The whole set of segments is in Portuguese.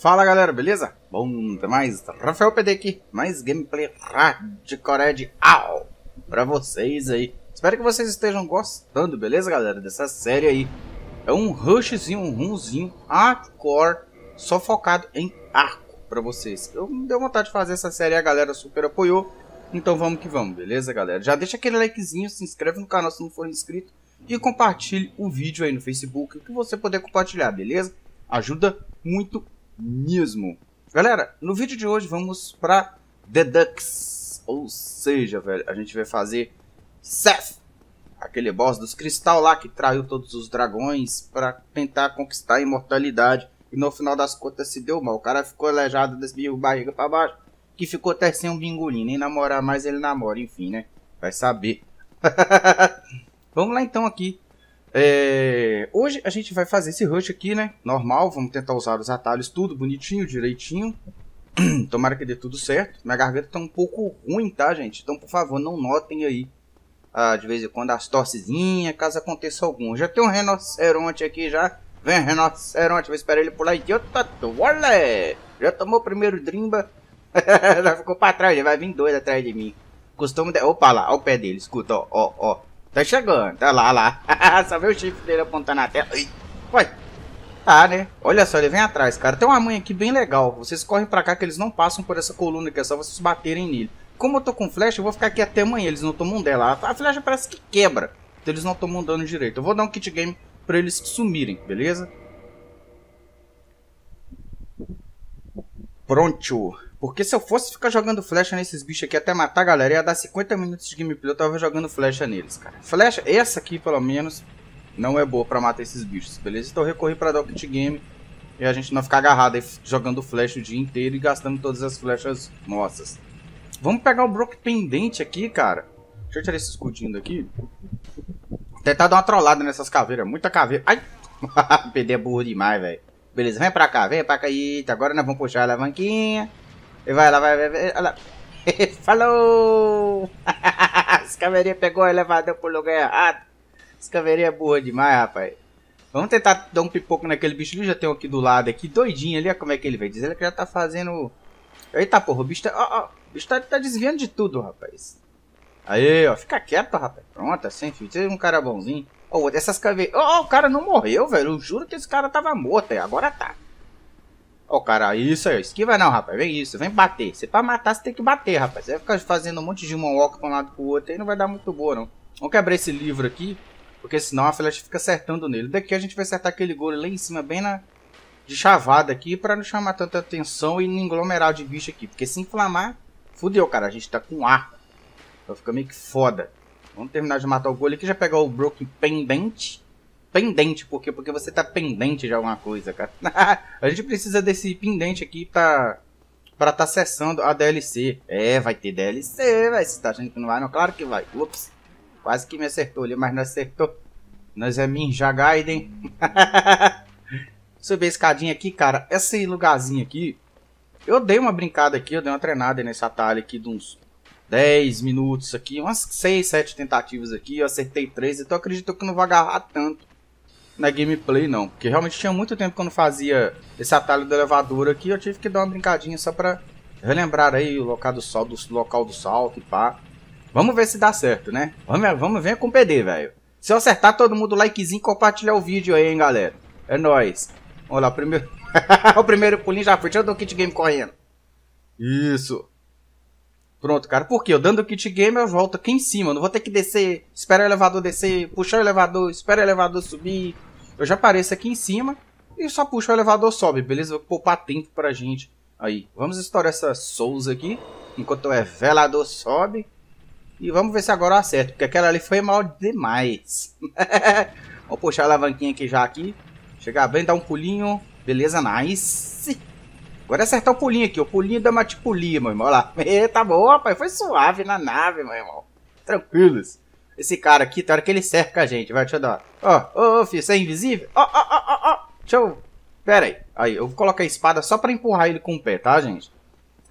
Fala galera, beleza? Bom demais, Rafael PD aqui, mais gameplay hardcore de AU pra vocês aí. Espero que vocês estejam gostando, beleza galera, dessa série aí. É um rushzinho, um runzinho hardcore, só focado em arco pra vocês. Eu me deu vontade de fazer essa série, a galera super apoiou. Então vamos que vamos, beleza galera? Já deixa aquele likezinho, se inscreve no canal se não for inscrito. E compartilhe o vídeo aí no Facebook, que você poder compartilhar, beleza? Ajuda muito mesmo. Galera, no vídeo de hoje vamos para The Duke's, ou seja, velho, a gente vai fazer Seath, aquele boss dos cristal lá que traiu todos os dragões para tentar conquistar a imortalidade e no final das contas se deu mal. O cara ficou aleijado das barriga para baixo, que ficou até sem um bingolim, nem namorar mais ele namora, enfim, né? Vai saber. Vamos lá então aqui. Hoje a gente vai fazer esse rush aqui, né? Normal, vamos tentar usar os atalhos tudo bonitinho, direitinho. Tomara que dê tudo certo. Minha garganta tá um pouco ruim, tá, gente? Então, por favor, não notem aí. De vez em quando as tossezinhas, caso aconteça algum. Já tem um rinoceronte aqui, já. Vem, rinoceronte, vou esperar ele pular aqui. Olha! Já tomou o primeiro drimba. Já ficou pra trás, já vai vir dois atrás de mim. Costumo... Opa lá, olha o pé dele, escuta, ó, ó, ó. Tá chegando, tá lá, lá. Só vê o chifre dele apontando na tela. Vai. Tá, né? Olha só, ele vem atrás, cara. Tem uma manha aqui bem legal. Vocês correm pra cá que eles não passam por essa coluna que é só vocês baterem nele. Como eu tô com flecha, eu vou ficar aqui até amanhã. Eles não tomam dela. A flecha parece que quebra. Então eles não tomam dano direito. Eu vou dar um kit game pra eles sumirem, beleza? Pronto. Porque se eu fosse ficar jogando flecha nesses bichos aqui até matar a galera, ia dar 50 minutos de gameplay, eu tava jogando flecha neles, cara. Flecha, essa aqui pelo menos, não é boa pra matar esses bichos, beleza? Então eu recorri pra dar o kit game e a gente não ficar agarrado aí jogando flecha o dia inteiro e gastando todas as flechas nossas. Vamos pegar o Brook pendente aqui, cara. Deixa eu tirar esse escudinho daqui. Tentar dar uma trollada nessas caveiras, muita caveira. Ai, PD é burro demais, velho. Beleza, vem pra cá, eita, agora nós vamos puxar a alavanquinha. E vai lá, vai, olha lá. Falou! As caveirinhas pegou o elevador pro lugar errado. As caveirinhas é burra demais, rapaz. Vamos tentar dar um pipoco naquele bicho. Ele já tem um aqui do lado, aqui, doidinho ali. Olha como é que ele veio. Diz ele que já tá fazendo... Eita, porra, o bicho tá... Ó, ó, o bicho tá desviando de tudo, rapaz. Aí, ó, fica quieto, rapaz. Pronto, assim, filho. Você é um cara bonzinho. Ó, essas caveiras... Ó, o cara não morreu, velho. Eu juro que esse cara tava morto, aí. Agora tá. Ó, oh, cara, isso aí, esquiva não, rapaz, vem isso, vem bater. Se pra matar, você tem que bater, rapaz. Você vai ficar fazendo um monte de moonwalk pra um lado pro outro aí não vai dar muito boa, não. Vamos quebrar esse livro aqui, porque senão a flecha fica acertando nele. Daqui a gente vai acertar aquele golo lá em cima, bem na... de chavada aqui, pra não chamar tanta atenção e não englomerar de bicho aqui. Porque se inflamar, fudeu, cara, a gente tá com ar. Então fica meio que foda. Vamos terminar de matar o golo aqui, já pegar o Broken pendente. Pendente, por quê? Porque você tá pendente de alguma coisa, cara. A gente precisa desse pendente aqui pra tá acessando a DLC. É, vai ter DLC, vai. Você tá achando que não vai? Não, claro que vai. Ups, quase que me acertou ali, mas não acertou. Nós é Ninja Gaiden. Subir a escadinha aqui, cara. Esse lugarzinho aqui, eu dei uma brincada aqui, eu dei uma treinada nesse atalho aqui de uns 10 minutos aqui. Umas 6, 7 tentativas aqui, eu acertei 3, então eu acredito que não vou agarrar tanto na gameplay não, porque realmente tinha muito tempo que eu não fazia esse atalho do elevador aqui, eu tive que dar uma brincadinha só pra relembrar aí o local do salto, e pá. Vamos ver se dá certo, né? Vamos ver com o PD, velho. Se eu acertar, todo mundo likezinho e compartilhar o vídeo aí, hein, galera. É nóis. Vamos lá, o primeiro... o primeiro pulinho já foi, deixa eu dar o kit game correndo. Isso. Pronto, cara. Por quê? Eu dando o kit game, eu volto aqui em cima. Eu não vou ter que descer, esperar o elevador descer, puxar o elevador, esperar o elevador subir. Eu já apareço aqui em cima e só puxo o elevador sobe, beleza? Vou poupar tempo pra gente. Aí, vamos estourar essa Souls aqui, enquanto o velador sobe. E vamos ver se agora eu acerto, porque aquela ali foi mal demais. Vou puxar a alavanquinha aqui já aqui. Chegar bem, dar um pulinho. Beleza, nice. Agora é acertar o pulinho aqui, o pulinho da matipulia, meu irmão. Olha lá. Eita, boa, rapaz. Foi suave na nave, meu irmão. Tranquilos. Esse cara aqui, tem hora que ele cerca a gente. Vai, deixa eu dar. Ó, filho, você é invisível? Ó. Deixa eu... Pera aí. Aí, eu vou colocar a espada só pra empurrar ele com o pé, tá, gente?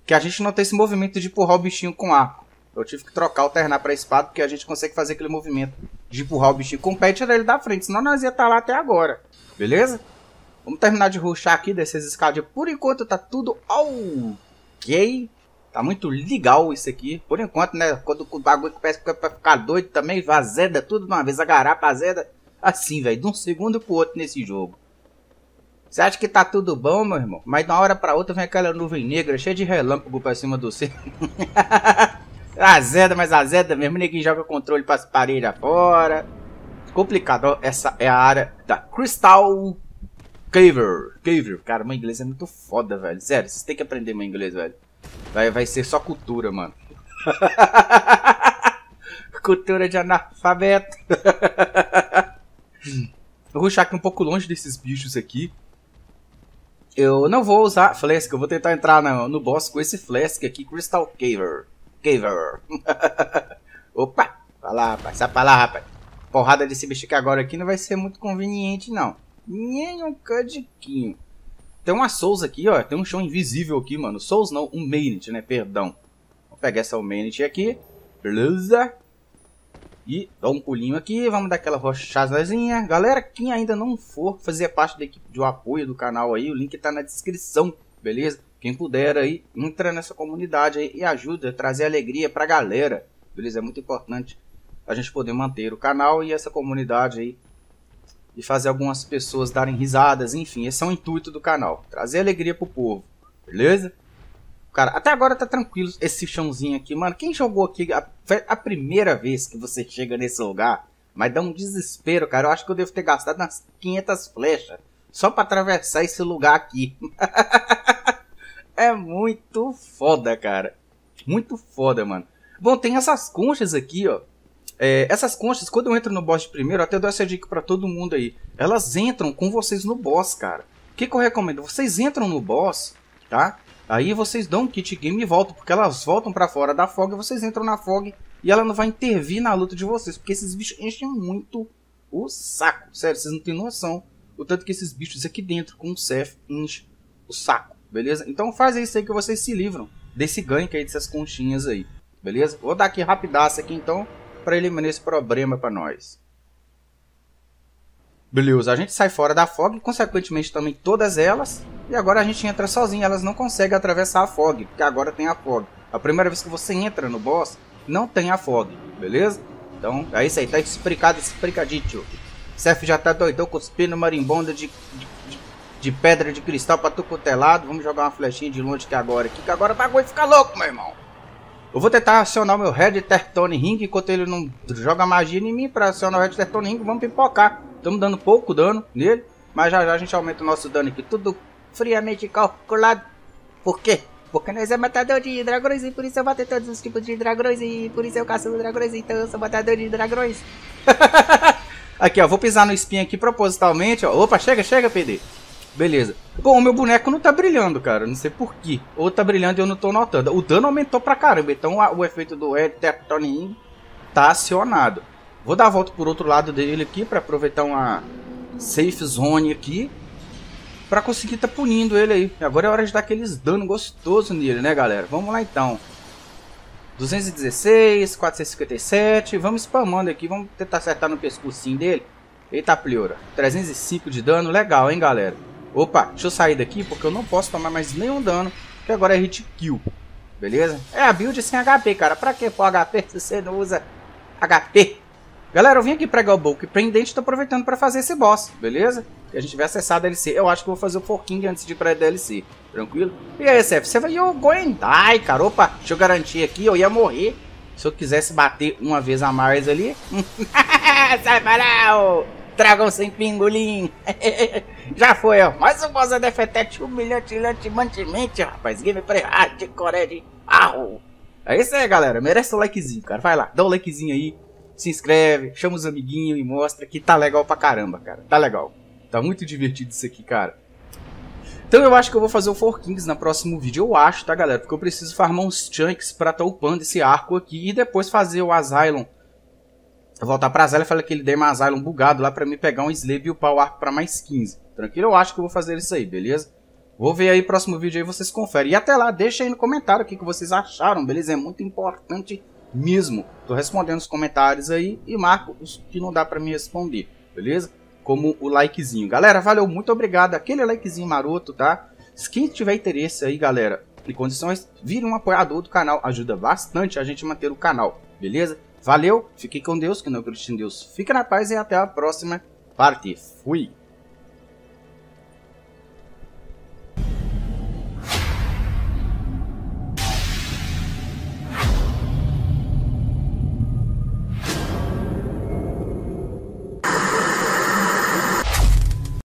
Que a gente não tem esse movimento de empurrar o bichinho com arco. Eu tive que trocar, alternar pra espada, porque a gente consegue fazer aquele movimento de empurrar o bichinho com o pé e tirar ele da frente. Senão nós ia estar lá até agora. Beleza? Vamos terminar de rushar aqui, descer as escadas. Por enquanto tá tudo ok. Tá muito legal isso aqui. Por enquanto, né? Quando o bagulho começa a ficar doido também, azeda tudo de uma vez, a garapa azeda. Assim, velho, de um segundo pro outro nesse jogo. Você acha que tá tudo bom, meu irmão? Mas de uma hora pra outra vem aquela nuvem negra cheia de relâmpago pra cima do céu. Azeda, mas azeda mesmo. Ninguém joga controle pras paredes afora. Complicado. Essa é a área da Crystal Caver. Cara, meu inglês é muito foda, velho. Sério, vocês têm que aprender meu inglês, velho. Vai ser só cultura, mano. Cultura de analfabeto. Eu vou rushar aqui um pouco longe desses bichos aqui. Eu não vou usar flask. Eu vou tentar entrar no boss com esse flask aqui. Crystal Caver. Opa. Vai lá, rapaz. Sai pra lá, rapaz. Porrada desse bicho aqui agora aqui não vai ser muito conveniente, não. Nem um cadiquinho. Tem uma Souls aqui, ó. Tem um chão invisível aqui, mano. Souls não, um Mainit, né? Perdão. Vou pegar essa Mainit aqui. Beleza. E dá um pulinho aqui. Vamos dar aquela rochadazinha. Galera, quem ainda não for fazer parte da equipe de apoio do canal aí, o link tá na descrição, beleza? Quem puder aí, entra nessa comunidade aí e ajuda a trazer alegria pra galera, beleza? É muito importante a gente poder manter o canal e essa comunidade aí. E fazer algumas pessoas darem risadas, enfim, esse é o intuito do canal. Trazer alegria pro povo, beleza? Cara, até agora tá tranquilo esse chãozinho aqui, mano. Quem jogou aqui a primeira vez que você chega nesse lugar, mas dá um desespero, cara. Eu acho que eu devo ter gastado umas 500 flechas só pra atravessar esse lugar aqui. É muito foda, cara. Muito foda, mano. Bom, tem essas conchas aqui, ó. Essas conchas, quando eu entro no boss de primeiro, até eu dou essa dica pra todo mundo aí. Elas entram com vocês no boss, cara. O que eu recomendo? Vocês entram no boss, tá? Aí vocês dão um kit game e voltam, porque elas voltam pra fora da fog, vocês entram na fog e ela não vai intervir na luta de vocês, porque esses bichos enchem muito o saco. Sério, vocês não tem noção o tanto que esses bichos aqui dentro com o Seath enchem o saco, beleza? Então faz isso aí que vocês se livram desse gank aí, dessas conchinhas aí, beleza? Vou dar aqui rapidaça aqui então, para eliminar esse problema para nós. Beleza, a gente sai fora da fog, consequentemente também todas elas, e agora a gente entra sozinho, elas não conseguem atravessar a fog, porque agora tem a fog. A primeira vez que você entra no boss, não tem a fog, beleza? Então, é isso aí, tá explicado, explicadito. Seath já tá doidão, cuspindo marimbonda de pedra de cristal para tu cutelado. Vamos jogar uma flechinha de longe que agora o bagulho fica louco, meu irmão. Eu vou tentar acionar o meu Red Tearstone Ring, enquanto ele não joga magia em mim, pra acionar o Red Tearstone Ring, vamos pipocar. Estamos dando pouco dano nele, mas já já a gente aumenta o nosso dano aqui, tudo friamente calculado. Por quê? Porque nós é matador de dragões e por isso eu mato todos os tipos de dragões e por isso eu caço dragões, então eu sou matador de dragões. Aqui ó, vou pisar no espinho aqui propositalmente, ó. Opa, chega, chega, PD. Beleza. Bom, o meu boneco não tá brilhando, cara. Não sei por quê. Ou tá brilhando e eu não tô notando. O dano aumentou pra caramba. Então o efeito do Red Tearstone tá acionado. Vou dar a volta por outro lado dele aqui pra aproveitar uma safe zone aqui. Pra conseguir tá punindo ele aí. Agora é hora de dar aqueles danos gostosos nele, né, galera? Vamos lá, então. 216, 457. Vamos spamando aqui. Vamos tentar acertar no pescocinho dele. Eita, pleura. 305 de dano. Legal, hein, galera? Opa, deixa eu sair daqui porque eu não posso tomar mais nenhum dano, que agora é hit kill, beleza? É a build sem HP, cara. Pra que pôr HP se você não usa HP? Galera, eu vim aqui pregar o bulk pendente e tô aproveitando pra fazer esse boss, beleza? E a gente vai acessar a DLC. Eu acho que eu vou fazer o Four Kings antes de ir pra DLC, tranquilo? E aí, Seath, você vai aguentar, cara. Opa, deixa eu garantir aqui, eu ia morrer se eu quisesse bater uma vez a mais ali. Sai, parau! Dragão sem pingolim. Já foi, ó. Mais um boss da Defetete humilhante, mantemente, rapaz. Gameplay de Coreia de Arro. É isso aí, galera. Merece um likezinho, cara. Vai lá, dá um likezinho aí. Se inscreve, chama os amiguinhos e mostra que tá legal pra caramba, cara. Tá legal. Tá muito divertido isso aqui, cara. Então eu acho que eu vou fazer o Four Kings no próximo vídeo. Eu acho, tá, galera? Porque eu preciso farmar uns chunks pra tá upando esse arco aqui. E depois fazer o Asylum. Eu voltar pra Asylum e falar que ele deu uma Asylum bugado lá pra me pegar um Slave e upar o arco pra mais 15. Tranquilo? Eu acho que eu vou fazer isso aí, beleza? Vou ver aí, próximo vídeo aí vocês conferem. E até lá, deixa aí no comentário o que vocês acharam, beleza? É muito importante mesmo. Tô respondendo os comentários aí e marco os que não dá pra me responder, beleza? como o likezinho. Galera, valeu, muito obrigado, aquele likezinho maroto, tá? Se quem tiver interesse aí, galera, em condições, vire um apoiador do canal, ajuda bastante a gente manter o canal, beleza? Valeu, fique com Deus, que não acredite em Deus, fique na paz e até a próxima parte. Fui!